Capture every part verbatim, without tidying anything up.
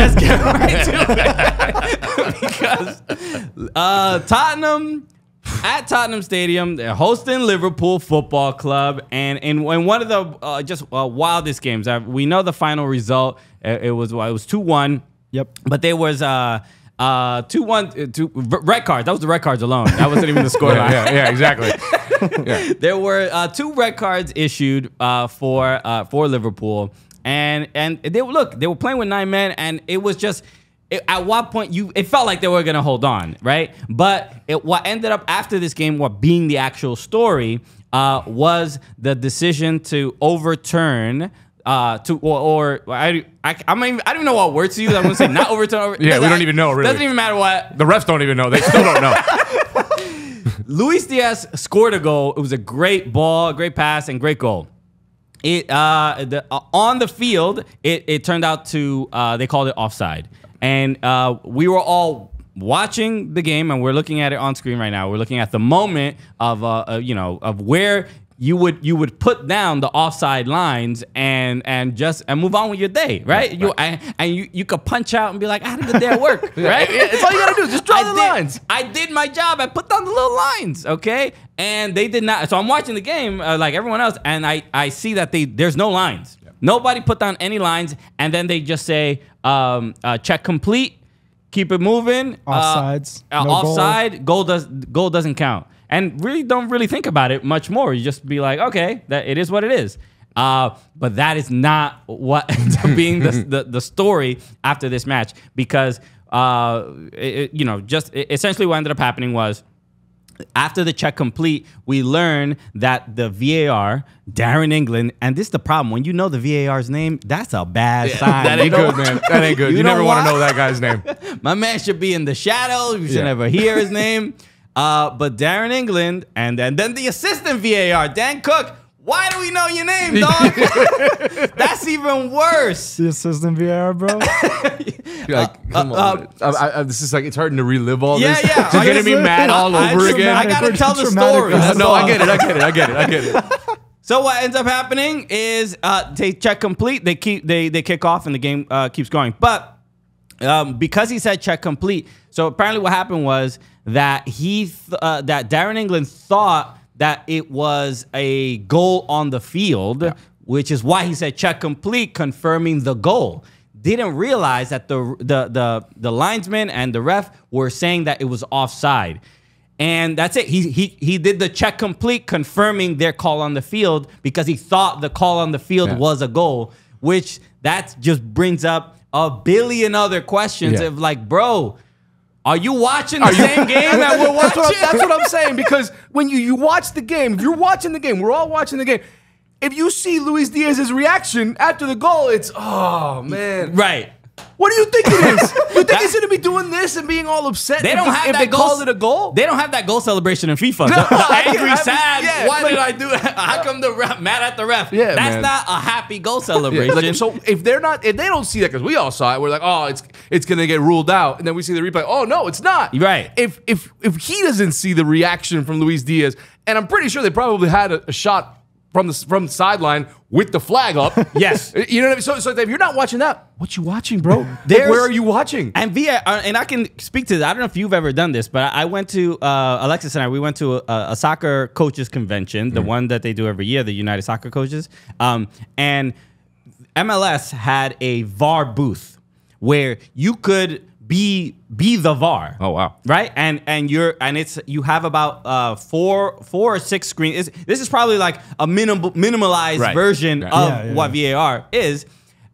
Let's get right to it. Because uh, Tottenham, at Tottenham Stadium, they're hosting Liverpool Football Club. And in, in one of the uh, just uh, wildest games, uh, we know the final result. It, it was well, it was two one. Yep. But there was... Uh, Uh, two one two red cards. That was the red cards alone. That wasn't even the scoreline. yeah, yeah, yeah, exactly. Yeah. There were uh, two red cards issued uh, for uh, for Liverpool, and and they look they were playing with nine men, and it was just it, at what point you it felt like they were gonna hold on, right? But it, what ended up after this game, what being the actual story, uh, was the decision to overturn. Uh, to or, or I I I'm even, I don't even know what word to use. I'm gonna say not overturn. Over, yeah, we don't I, even know. Really, doesn't even matter what the refs don't even know. They still don't know. Luis Diaz scored a goal. It was a great ball, great pass, and great goal. It uh, the, uh on the field, it it turned out to uh they called it offside, and uh we were all watching the game, and we're looking at it on screen right now. We're looking at the moment of uh, uh you know of where. You would you would put down the offside lines and and just and move on with your day, right? right. You and, and you you could punch out and be like, I did the day at work, right? It's all you gotta do, just draw I the did, lines. I did my job. I put down the little lines, okay? And they did not. So I'm watching the game uh, like everyone else, and I I see that they there's no lines. Yep. Nobody put down any lines, and then they just say um, uh, check complete, keep it moving. Offsides, uh, no offside goal. goal does goal doesn't count. And really don't really think about it much more. You just be like, okay, that it is what it is. Uh, but that is not what ends up being the, the, the story after this match because, uh, it, you know, just essentially what ended up happening was after the check complete, we learn that the V A R, Darren England, and this is the problem. When you know the V A R's name, that's a bad yeah, sign. That ain't good, man. That ain't good. You, you never want to know that guy's name. My man should be in the shadows. You should yeah. never hear his name. Uh, but Darren England and, and then the assistant V A R, Dan Cook. Why do we know your name, dog? That's even worse. The assistant V A R, bro. like, uh, come uh, on. Uh, I, I, this is like it's hard to relive all yeah, this. Yeah, yeah. You're gonna be mad all I, over I, again. I gotta tell the story. No, no, I get it. I get it. I get it. I get it. So what ends up happening is uh, they check complete. They keep they they kick off and the game uh, keeps going. But um, because he said check complete, so apparently what happened was. That he, th uh, that Darren England thought that it was a goal on the field, yeah. which is why he said check complete, confirming the goal. Didn't realize that the the the the linesman and the ref were saying that it was offside, and that's it. He he he did the check complete, confirming their call on the field because he thought the call on the field yeah. was a goal, which that just brings up a billion other questions yeah. of like, bro. Are you watching the Are same you, game that we're watching? That's what, that's what I'm saying, because when you, you watch the game, you're watching the game, we're all watching the game. If you see Luis Diaz's reaction after the goal, it's, oh, man. Right. What do you think it is? You think he's going to be doing this and being all upset they don't if, have if that they goal, call it a goal? They don't have that goal celebration in FIFA. No, the, the angry, sad, yeah, why like, did I do it? How come the ref, mad at the ref? Yeah, That's man. not a happy goal celebration. Yeah, like, so if they're not, if they don't see that, because we all saw it, we're like, oh, it's it's going to get ruled out. And then we see the replay, oh, no, it's not. Right. If, if, if he doesn't see the reaction from Luis Diaz, and I'm pretty sure they probably had a, a shot from the from the sideline with the flag up. Yes. You know what I mean? So, so if you're not watching that, what you watching, bro? Like, where are you watching? And V A R, and I can speak to that. I don't know if you've ever done this, but I went to, uh, Alexis and I, we went to a, a soccer coaches convention, the mm. one that they do every year, the United Soccer Coaches. Um, and M L S had a V A R booth where you could be be the V A R. Oh wow! Right, and and you're and it's you have about uh four four or six screens. It's, this is probably like a minimal minimalized right. version right. of yeah, yeah, what yeah. V A R is.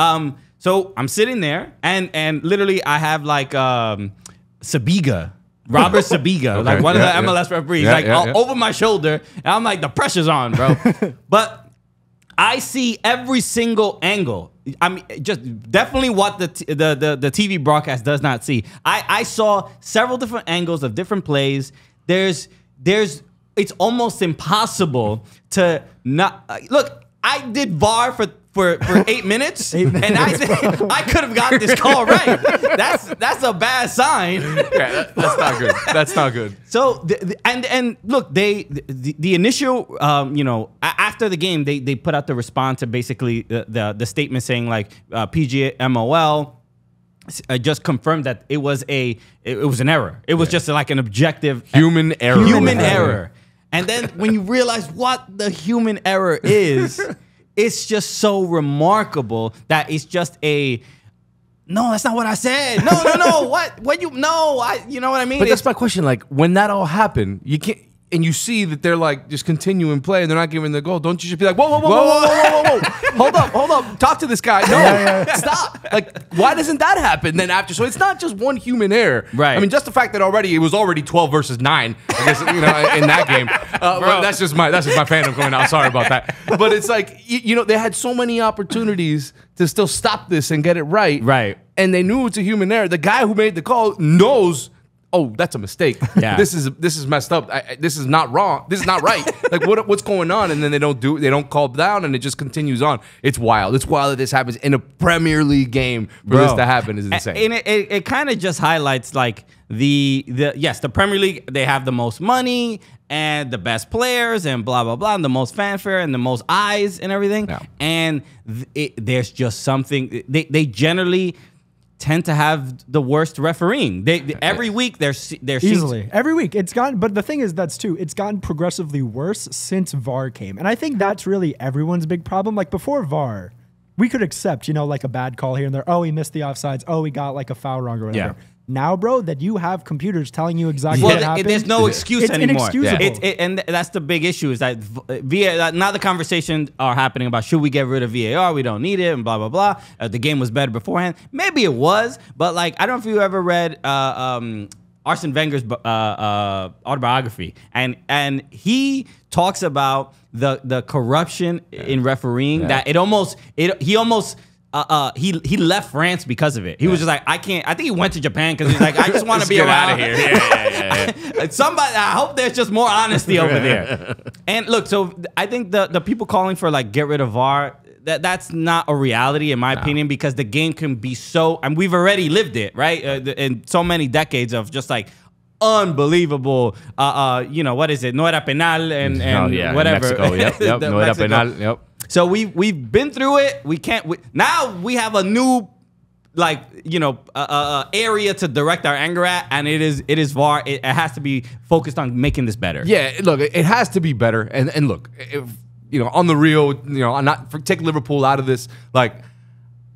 Um, so I'm sitting there, and and literally I have like um, Sibiga, Robert Sibiga, okay. like one yeah, of the yeah. M L S referees, yeah, like yeah, yeah. over my shoulder, and I'm like the pressure's on, bro. But I see every single angle. I mean, just definitely what the t the, the the T V broadcast does not see. I I saw several different angles of different plays. There's there's it's almost impossible to not uh, look. I did V A R for for for eight minutes, eight and I said I could have got this call right. That's that's a bad sign. Yeah, that, that's not good. That's not good. So the, the, and and look, they the, the initial um, you know after the game they they put out the response to basically the the, the statement saying like uh, P G M O L. Uh, just confirmed that it was a it, it was an error. It was yeah. just like an objective human error. Human error. And then when you realize what the human error is, it's just so remarkable that it's just a no. That's not what I said. No, no, no. What? What you? No. I. You know what I mean? But that's it's, my question. Like when that all happened, you can't. And you see that they're like just continuing play and they're not giving the goal. Don't you just be like, whoa, whoa, whoa, whoa, whoa, whoa, whoa, whoa, whoa. Hold up, hold up. Talk to this guy. No, yeah, yeah. Stop. Like, why doesn't that happen then after? So it's not just one human error. Right. I mean, just the fact that already it was already twelve versus nine, I guess, you know, in that game. Uh, but that's just my that's just my fandom going out. Sorry about that. But it's like, you, you know, they had so many opportunities to still stop this and get it right. Right. And they knew it's a human error. The guy who made the call knows. Oh, that's a mistake. Yeah. This is this is messed up. I, I, this is not wrong. This is not right. Like what what's going on? And then they don't do they don't call down, and it just continues on. It's wild. It's wild that this happens in a Premier League game. For Bro. this to happen is insane. And it it, it kind of just highlights like the the yes the Premier League, they have the most money and the best players and blah blah blah and the most fanfare and the most eyes and everything. No. And th it, there's just something they they generally. tend to have the worst refereeing. They, they every week they're they're easily seats. every week it's gotten. But the thing is, that's too. It's gotten progressively worse since V A R came, and I think that's really everyone's big problem. Like before V A R, we could accept, you know, like a bad call here and there. Oh, he missed the offsides. Oh, he got like a foul wrong or whatever. Yeah. Now, bro, that you have computers telling you exactly well, what happened. There's no excuse it's anymore. Inexcusable. Yeah. It's, it, and that's the big issue is that V A R, now the conversations are happening about should we get rid of V A R? We don't need it and blah, blah, blah. Uh, the game was better beforehand. Maybe it was, but like, I don't know if you ever read uh, um, Arsene Wenger's uh, uh, autobiography. And, and he talks about the, the corruption yeah. in refereeing yeah. that it almost, it, he almost... Uh, uh, he he left France because of it. He yeah. was just like, I can't. I think he went to Japan because he's like, I just want to be get around out of here. Yeah, yeah, yeah, yeah. Somebody, I hope there's just more honesty over there. And look, so I think the the people calling for like get rid of V A R, that that's not a reality in my no. opinion, because the game can be so, and we've already lived it, right? Uh, the, in so many decades of just like. Unbelievable, uh, uh, you know, what is it? No era penal and, and oh, yeah. whatever. Mexico, yep, yep. No era penal, yep. So we, we've been through it. We can't, we, now we have a new, like, you know, uh, uh, area to direct our anger at, and it is it is V A R. It, it has to be focused on making this better. Yeah, look, it has to be better. And, and look, if, you know, on the real, you know, not take Liverpool out of this, like,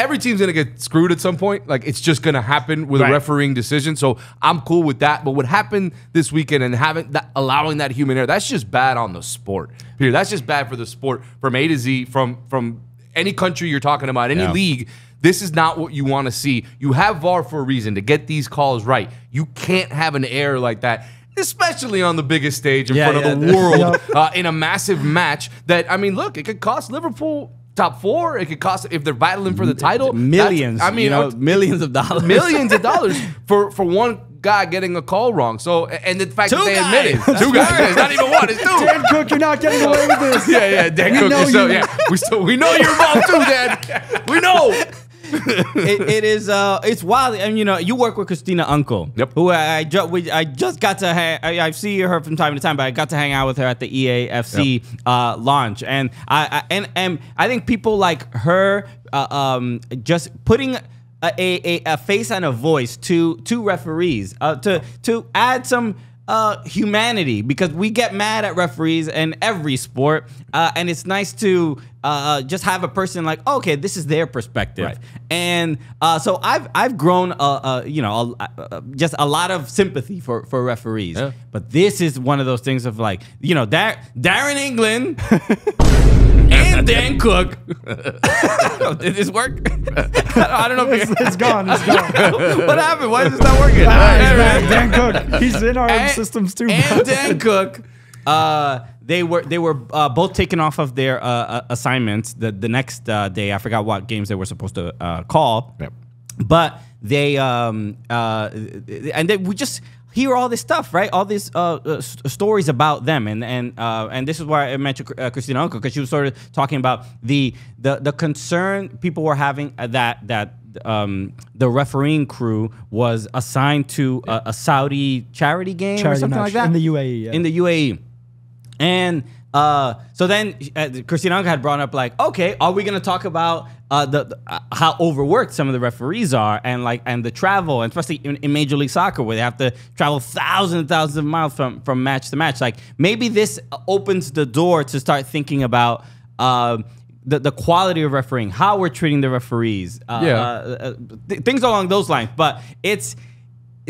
every team's gonna get screwed at some point. Like it's just gonna happen with right. a refereeing decision. So I'm cool with that. But what happened this weekend and having that, allowing that human error, that's just bad on the sport. Peter, that's just bad for the sport from A to Z, from from any country you're talking about, any yeah. league. This is not what you want to see. You have V A R for a reason to get these calls right. You can't have an error like that. Especially on the biggest stage in yeah, front yeah, of the world yeah. uh, in a massive match. That I mean, look, it could cost Liverpool. Top four, it could cost if they're battling for the title millions. I mean, you know, millions of dollars, millions of dollars for for one guy getting a call wrong. So and the fact two that they guys. admitted two guys, it's not even one, it's two. Dan Cook, you're not getting away with this. Yeah, yeah, Dan we Cook. Know so, yeah, we still we know you're involved too, Dan. We know. it, it is uh, it's wild, and you know you work with Christina Unkel, yep. Who I I, ju we, I just got to hang. I, I see her from time to time, but I got to hang out with her at the E A F C yep. uh, launch, and I, I and and I think people like her, uh, um, just putting a, a a face and a voice to to referees, uh, to to add some. Uh, humanity, because we get mad at referees in every sport, uh, and it's nice to uh, just have a person like, oh, okay, this is their perspective, right. and uh, so I've I've grown, uh, uh, you know, a, uh, just a lot of sympathy for for referees. Yeah. But this is one of those things of like, you know, Dar Darren England and Dan Cook. Did this work? I don't know. If it's, it's gone. It's gone. What happened? Why is this not working? Right, Dan Cook. He's in our and, systems too. And Dan Cook. Uh, they were they were uh, both taken off of their uh, assignments the the next uh, day. I forgot what games they were supposed to uh, call. Yep. But they um uh and they, we just. hear all this stuff, right? All these uh, uh, stories about them, and and uh, and this is why I mentioned uh, Christina Unkel, because she was sort of talking about the the the concern people were having that that um, the refereeing crew was assigned to a, a Saudi charity game charity or something match. like that in the U A E, yeah. in the U A E, and Uh, so then uh, Christina Unkel had brought up, like, okay, are we going to talk about uh, the, the uh, how overworked some of the referees are, and like and the travel, and especially in, in Major League Soccer, where they have to travel thousands and thousands of miles from, from match to match. Like, maybe this opens the door to start thinking about uh, the, the quality of refereeing, how we're treating the referees, uh, yeah. uh, th things along those lines. But it's...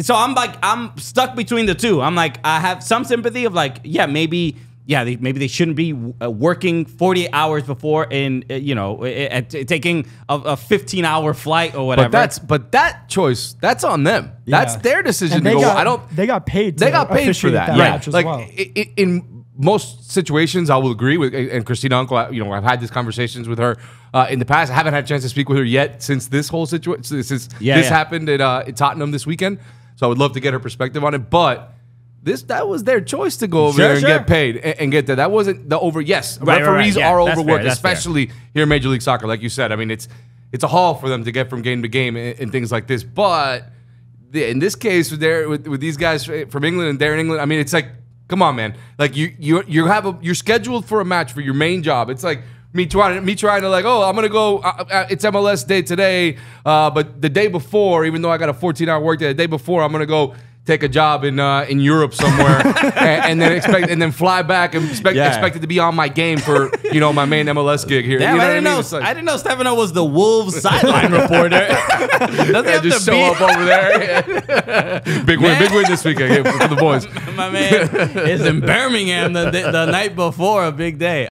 So I'm like, I'm stuck between the two. I'm like, I have some sympathy of like, yeah, maybe... Yeah, they, maybe they shouldn't be working forty hours before, in you know, at, at taking a, a fifteen hour flight or whatever. But that's but that choice, that's on them. Yeah. That's their decision. They to go, got, I don't. They got paid. To they got paid for that. that yeah, match as like well. in, in most situations, I will agree with. And Christina Unkel, you know, I've had these conversations with her uh, in the past. I haven't had a chance to speak with her yet since this whole situation. Since yeah, this yeah. happened at uh, at Tottenham this weekend, so I would love to get her perspective on it, but. This that was their choice to go over sure, there and sure. get paid and, and get there. That wasn't the over. Yes, right, referees right, right. Yeah, are overworked, fair, especially fair. here in Major League Soccer. Like you said, I mean, it's it's a haul for them to get from game to game and, and things like this. But in this case, with there with, with these guys from England and Darren England, I mean, it's like, come on, man. Like you you you have a, you're scheduled for a match for your main job. It's like. Me trying, me trying to like, oh, I'm gonna go. Uh, it's M L S day today, uh, but the day before, even though I got a fourteen hour workday, the day before I'm gonna go take a job in uh, in Europe somewhere, and, and then expect, and then fly back and expect yeah. expected to be on my game for you know my main M L S gig here. Damn, you know I, didn't I, mean? know, like, I didn't know Stefano was the Wolves sideline reporter. Doesn't yeah, have just to show be? up over there. Big man. win, big win this weekend yeah, for the boys. My man is in Birmingham the, the night before a big day.